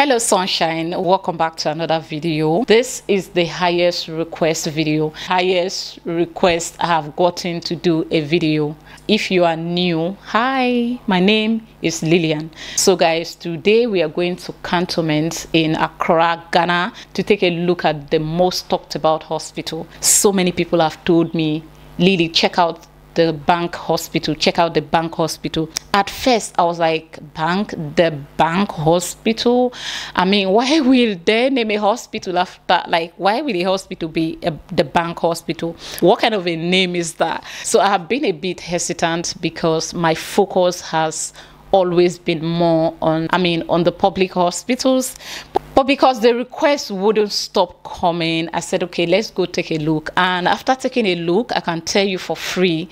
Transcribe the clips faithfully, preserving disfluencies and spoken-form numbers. Hello sunshine, welcome back to another video. This is the highest request video. Highest request I have gotten to do a video. If you are new, hi, my name is Lillian. So guys, today we are going to Cantonment in Accra, Ghana to take a look at the most talked about hospital. So many people have told me, Lily, check out the bank hospital, check out the bank hospital. At first I was like, bank, the bank hospital? I mean, why will they name a hospital after, like, why will a hospital be a, the bank hospital? What kind of a name is that? So I have been a bit hesitant because my focus has always been more on, I mean, on the public hospitals. But because the requests wouldn't stop coming, I said, okay, let's go take a look. And after taking a look, I can tell you for free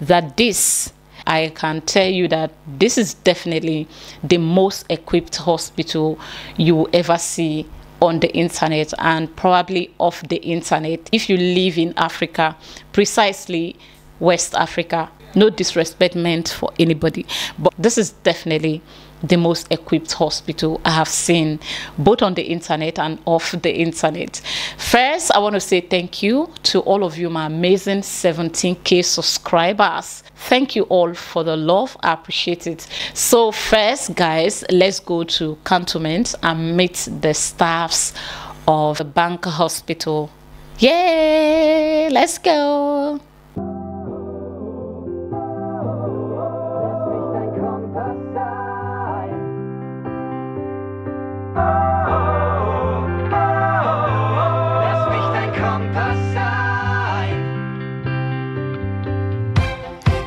that this, I can tell you that this is definitely the most equipped hospital you will ever see on the internet, and probably off the internet if you live in Africa, precisely West Africa. No disrespect meant for anybody, but this is definitely the most equipped hospital I have seen, both on the internet and off the internet. First, I want to say thank you to all of you, my amazing seventeen K subscribers. Thank you all for the love. I appreciate it. So first, guys, let's go to Cantonment and meet the staffs of the bank hospital. Yay! Let's go.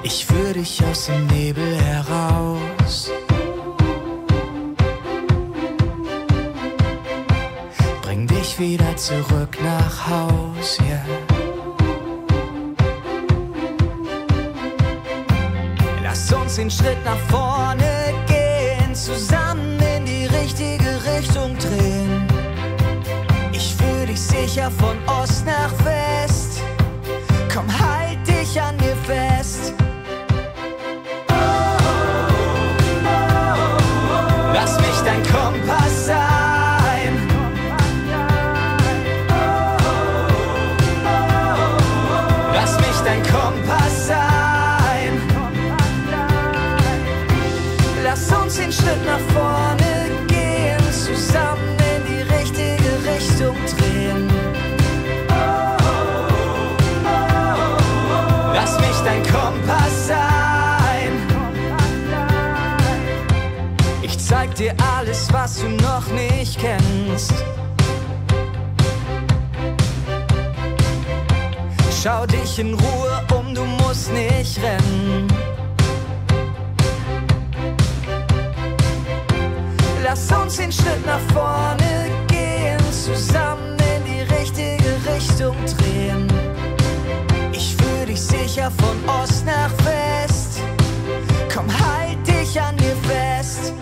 Ich führe dich aus dem Nebel heraus, bring dich wieder zurück nach Haus, yeah. Lass uns den Schritt nach vorne gehen, zusammen in die richtige Richtung drehen. Ich führe dich sicher von Ost nach West, komm, halt dich an mir fest. Zeig dir alles, was du noch nicht kennst. Schau dich in Ruhe um, du musst nicht rennen. Lass uns den Schritt nach vorne gehen, zusammen in die richtige Richtung drehen. Ich fühl dich sicher von Ost nach West. Komm, halt dich an mir fest.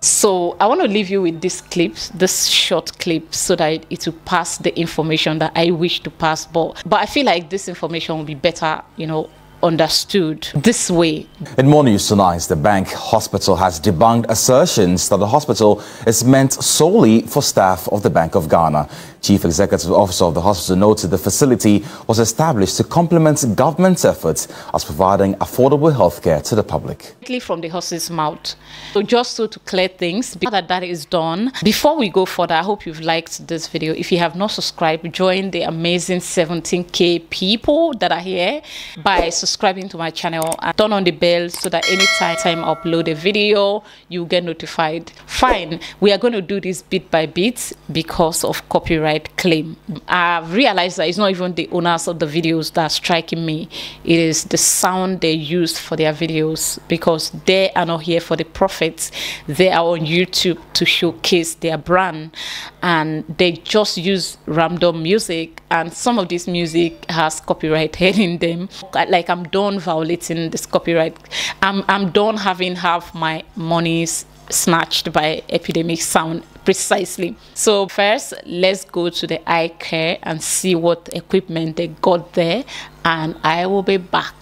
So I want to leave you with this clip, this short clip, so that it will pass the information that I wish to pass. But, but I feel like this information will be better, you know, understood this way. In more news tonight, the bank hospital has debunked assertions that the hospital is meant solely for staff of the Bank of Ghana. Chief Executive Officer of the hospital noted the facility was established to complement government's efforts as providing affordable healthcare to the public. From the horse's mouth. So just so to clear things, before that, that is done, before we go further, I hope you've liked this video. If you have not subscribed, join the amazing seventeen K people that are here by subscribing to my channel and turn on the bell so that anytime I upload a video, you get notified. Fine, we are going to do this bit by bit because of copyright claim. I've realized that it's not even the owners of the videos that are striking me. It is the sound they use for their videos, because they are not here for the profits. They are on YouTube to showcase their brand, and they just use random music, and some of this music has copyright head in them. Like, I'm done violating this copyright. I'm, I'm done having half my monies snatched by Epidemic Sound. Precisely. So first, let's go to the eye care and see what equipment they got there, and I will be back.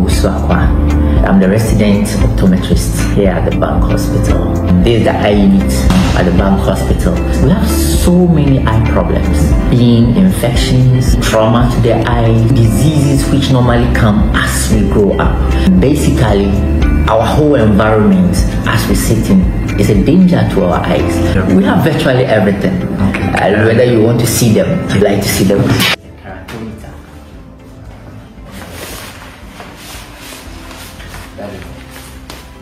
Usuakwa. I'm the resident optometrist here at the Bank Hospital. This is the eye unit at the Bank Hospital. We have so many eye problems, being infections, trauma to the eye, diseases which normally come as we grow up. Basically, our whole environment as we sit in is a danger to our eyes. We have virtually everything, okay. uh, whether you want to see them, you like to see them.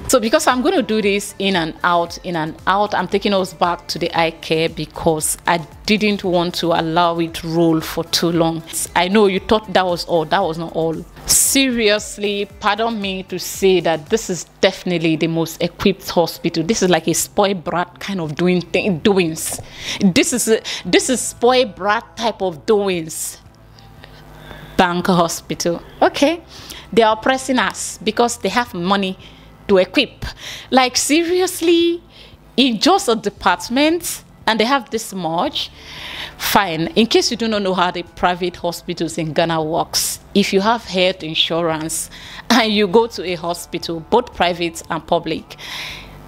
So because I'm going to do this in and out, in and out, I'm taking us back to the eye care because I didn't want to allow it to roll for too long. I know you thought that was all, that was not all. Seriously, pardon me to say that this is definitely the most equipped hospital. This is like a spoiled brat kind of doing thing, doings. This is, a, this is spoiled brat type of doings. Bank Hospital, okay. They are oppressing us because they have money to equip. Like seriously, in just a department, and they have this much. Fine, in case you do not know how the private hospitals in Ghana works, if you have health insurance and you go to a hospital, both private and public,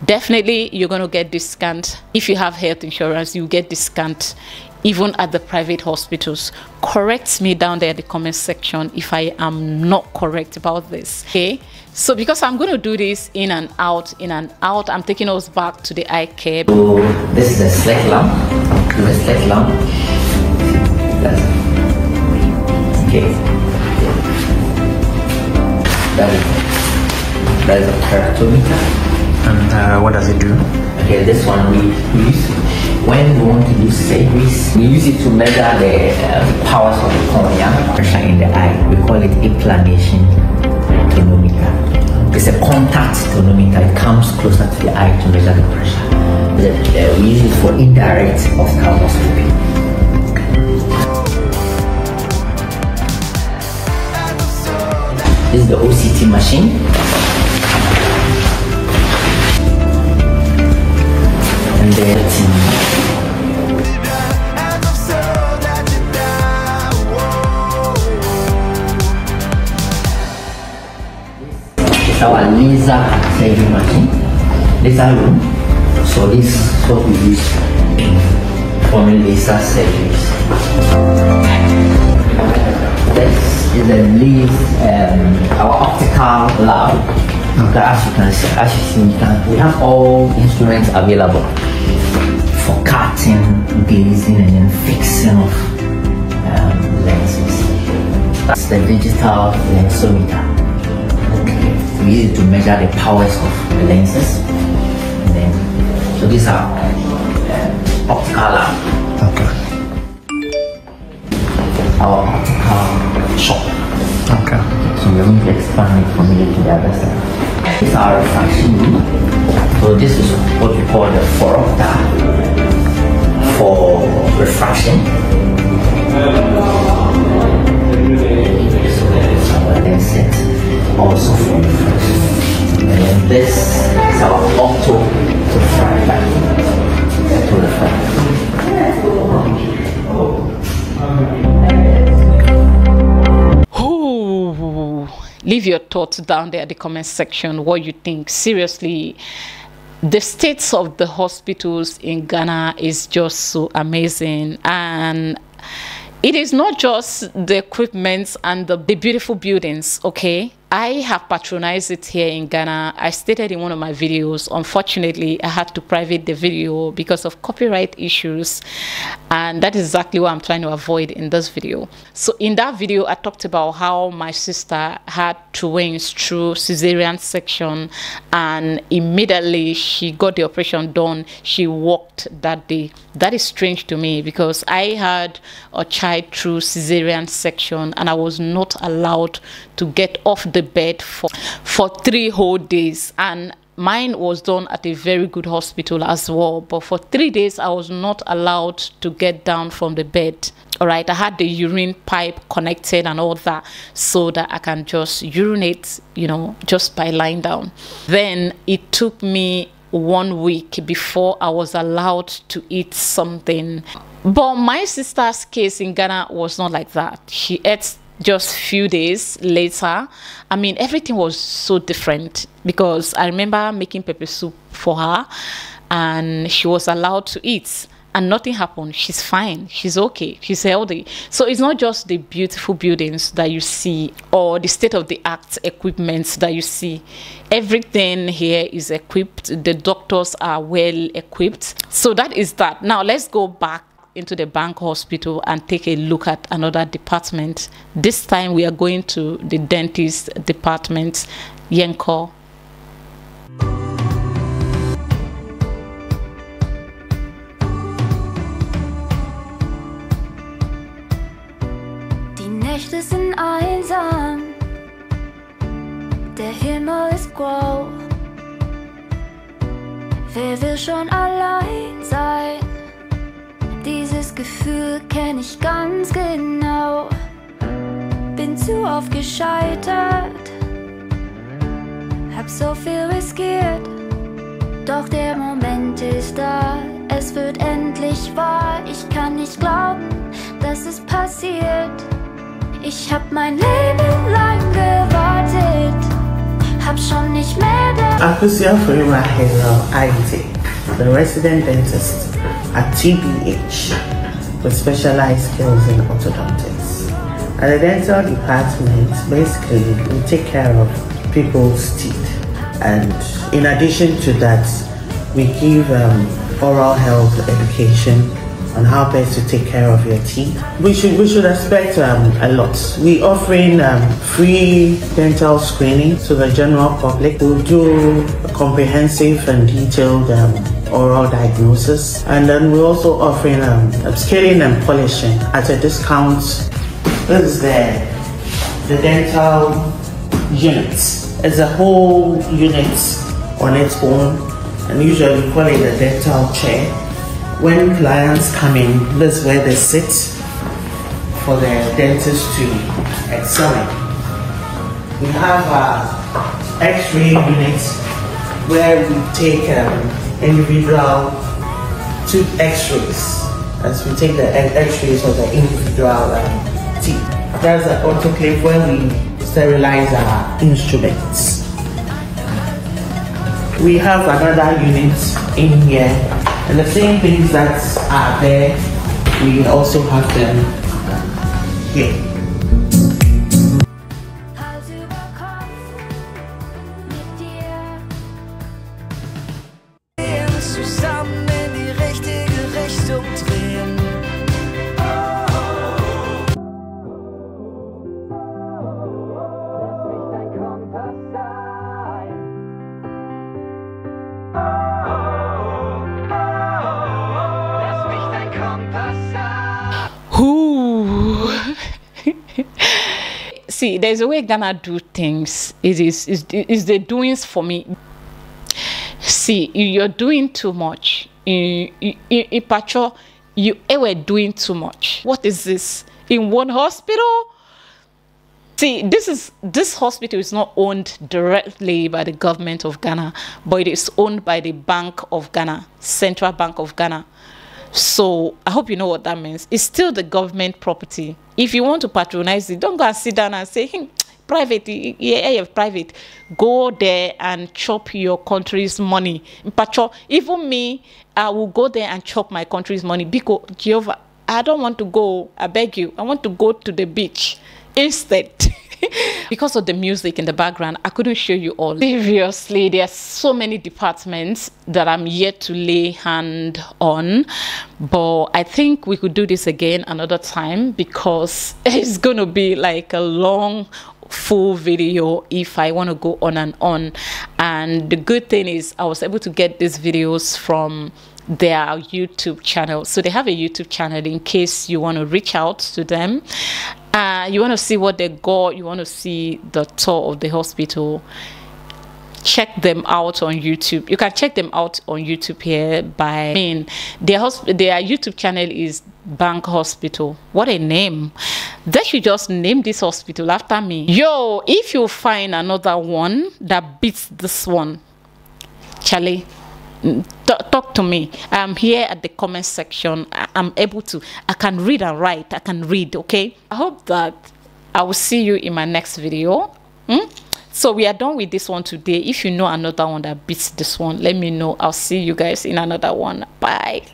definitely you're going to get discount. If you have health insurance, you get discount even at the private hospitals. Correct me down there in the comment section if I am not correct about this, okay? So because I'm going to do this in and out, in and out, I'm taking us back to the eye care. So this is a slack lamp, a slack lamp. That's okay. That is, that is a keratometer. And uh, what does it do? Okay, this one we use when we want to do surgeries. We use it to measure the uh, powers of the cornea, pressure in the eye. We call it implantation tonometer. It's a contact tonometer. It comes closer to the eye to measure the pressure. The, uh, we use it for indirect ophthalmoscopy. This is the O C T machine. And then it's our laser surgery machine, laser room. So this is what we use for laser surgeries. This is the laser, um, our optical lab. Okay, as you can see, as you see, you can, we have all instruments available for cutting, glazing, and then fixing of um, lenses. That's the digital lensometer. Okay. We use it to measure the powers of the lenses. And then, so these are uh, optical lab. Okay. Our optical shop. Okay. So we are going to expand it from here to the other side. This is our refraction room. So this is what we call the foropter for refraction. So that is our lens also for refraction. And then this is our opto refractor. Opto refractor. Leave your thoughts down there in the comment section, what you think. Seriously, the states of the hospitals in Ghana is just so amazing. And it is not just the equipment and the, the beautiful buildings, okay? I have patronized it here in Ghana. I stated in one of my videos, unfortunately, I had to private the video because of copyright issues. And that is exactly what I'm trying to avoid in this video. So in that video, I talked about how my sister had twins through cesarean section. And immediately she got the operation done. She walked that day. That is strange to me because I had a child through cesarean section and I was not allowed to get off the bed for for three whole days, and mine was done at a very good hospital as well, but for three days I was not allowed to get down from the bed. All right, I had the urine pipe connected and all that so that I can just urinate, you know, just by lying down. Then it took me one week before I was allowed to eat something. But my sister's case in Ghana was not like that. She ate just few days later, I mean, everything was so different, because I remember making pepper soup for her and she was allowed to eat and nothing happened. She's fine. She's okay. She's healthy. So it's not just the beautiful buildings that you see or the state-of-the-art equipment that you see. Everything here is equipped. The doctors are well equipped. So that is that. Now let's go back into the bank hospital and take a look at another department. This time we are going to the dentist department, Yenko. Die Nächte sind einsam, der Himmel ist grau. Wer will schon allein sein? Dieses Gefühl kenn ich ganz genau. Bin zu oft gescheitert, hab so viel riskiert. Doch der Moment ist da, es wird endlich wahr. Ich kann nicht glauben, dass es passiert. Ich hab mein Leben lang gewartet, hab schon nicht mehr da. Akusia Furima, hello, I T, the resident dentist at T B H with specialized skills in orthodontics. At the dental department, basically we take care of people's teeth, and in addition to that we give um, oral health education on how best to take care of your teeth. We should, we should expect um, a lot. We're offering um, free dental screening to the general public. We'll do a comprehensive and detailed um, oral diagnosis, and then we're also offering um, upscaling and polishing at a discount. This is the, the dental unit. It's a whole unit on its own, and usually we call it a dental chair. When clients come in, this is where they sit for the dentist to examine. We have our x-ray unit where we take um, individual tooth x-rays, as we take the x-rays of the individual um, teeth. That's an autoclave where we sterilize our instruments. We have another unit in here, and the same things that are there, we also have them here. See, there's a way Ghana do things. It is, is, is the doings for me. See, you're doing too much. In Pacho, you were doing too much. What is this? In one hospital? See, this is this hospital is not owned directly by the government of Ghana, but it is owned by the Bank of Ghana, Central Bank of Ghana. So I hope you know what that means. It's still the government property. If you want to patronize it, don't go and sit down and say, hmm, private, yeah, yeah, private. Go there and chop your country's money. Even me, I will go there and chop my country's money. Because, Jehovah, I don't want to go, I beg you, I want to go to the beach instead. Because of the music in the background, I couldn't show you all. Seriously, there are so many departments that I'm yet to lay hand on, but I think we could do this again another time, because it's gonna be like a long full video if I want to go on and on. And the good thing is I was able to get these videos from their YouTube channel. So they have a YouTube channel in case you want to reach out to them. Uh, you want to see what they got, you want to see the tour of the hospital, check them out on YouTube. You can check them out on YouTube here by, I mean, their, their YouTube channel is Bank Hospital. What a name. They should just name this hospital after me. Yo, if you find another one that beats this one, Charlie, talk to me. I'm here at the comment section. I'm able to, I can read and write. I can read, okay? I hope that I will see you in my next video. Hmm? So we are done with this one today. If you know another one that beats this one, let me know. I'll see you guys in another one. Bye.